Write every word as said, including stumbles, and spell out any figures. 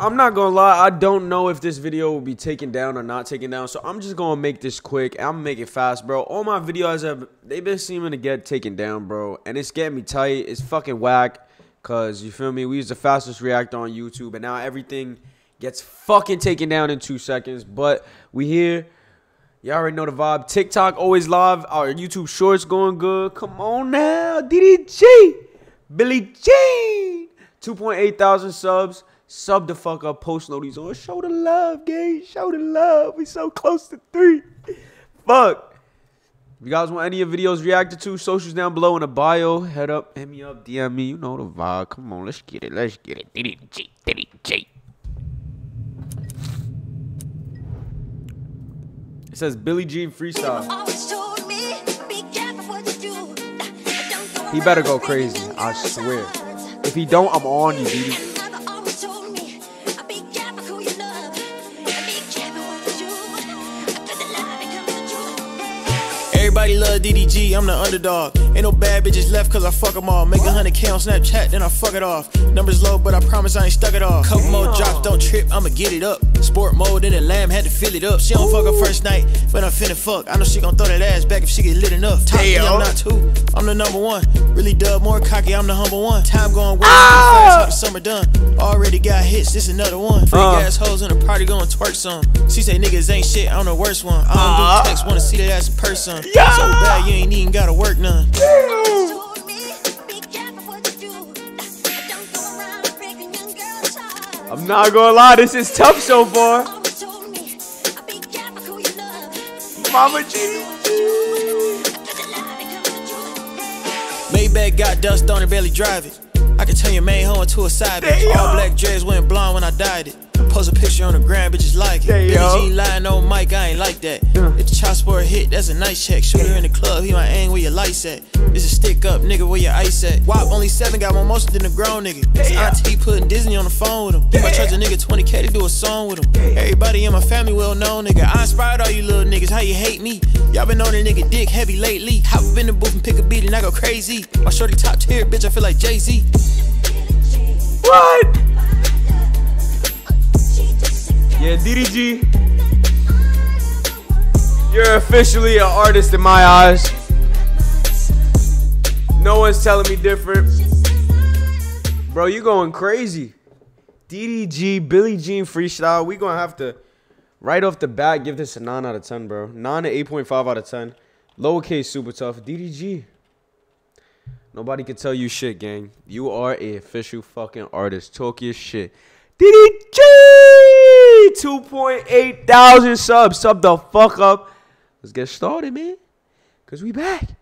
I'm not gonna lie, I don't know if this video will be taken down or not taken down, so I'm just gonna make this quick. I'm gonna make it fast, bro. All my videos have they've been seeming to get taken down, bro, and it's getting me tight. It's fucking whack, cause you feel me. We use the fastest reactor on YouTube, and now everything gets fucking taken down in two seconds. But we here. Y'all already know the vibe. TikTok always live. Our YouTube shorts going good. Come on now, D D G, Billie Jean, two point eight thousand subs. Sub the fuck up, post notice on. Show the love, gang. Show the love. We so close to three. Fuck. If you guys want any of your videos reacted to, socials down below in the bio. Head up, hit me up, D M me. You know the vibe. Come on, let's get it. Let's get it. D D G, D D G. It says Billie Jean freestyle. He better go crazy. I swear. If he don't, I'm on you, D D G. Everybody love D D G, I'm the underdog. Ain't no bad bitches left cause I fuck them all. Make a hundred K on Snapchat, then I fuck it off. Numbers low, but I promise I ain't stuck it off. Couple more drops, don't trip, I'ma get it up. Sport mode in the lamb, had to fill it up. She don't Ooh. fuck her first night, but I'm finna fuck. I know she gon' throw that ass back if she get lit enough. Top me, I'm not two, I'm the number one. Really dub, more cocky, I'm the humble one. Time going way too fast, like summer done. Already got hits, this another one. Freak uh. ass hoes in the party gon' twerk some. She say niggas ain't shit, I'm the worst one. I don't uh. do text, wanna see that ass in person. Yeah. So bad you ain't even gotta work none. Damn. I'm not gonna lie, this is tough so far. Mama G. Maybach got dust on it, barely drive it. I can turn your main hoe into a side bitch. All black dreads went blonde when I dyed it. Post a picture on the ground, bitches like it. Billie Jean lying on mic, I ain't like that. Uh. If the chop sport hit, that's a nice check. Shoot her in the club, he might aim where your lights at. It's a stick up, nigga, where your ice at. Wop only seven, got more motion than a grown nigga. His auntie putting Disney on the phone with him. He might charge a nigga twenty K to do a song with him. Everybody in my family well known, nigga. I inspired all you little niggas, how you hate me? Y'all been on a nigga dick heavy lately. Hop up in the booth and pick a beat and I go crazy. My shorty top tier, bitch, I feel like Jay-Z. What? Yeah, D D G, you're officially an artist in my eyes. No one's telling me different. Bro, you going crazy. D D G, Billie Jean freestyle. We gonna have to, right off the bat, give this a nine out of ten, bro. nine to eight point five out of ten. Lowercase super tough. D D G. Nobody can tell you shit, gang. You are an official fucking artist. Talk your shit. D D G! two point eight thousand subs. Sub the fuck up. Let's get started, man. Cause we back.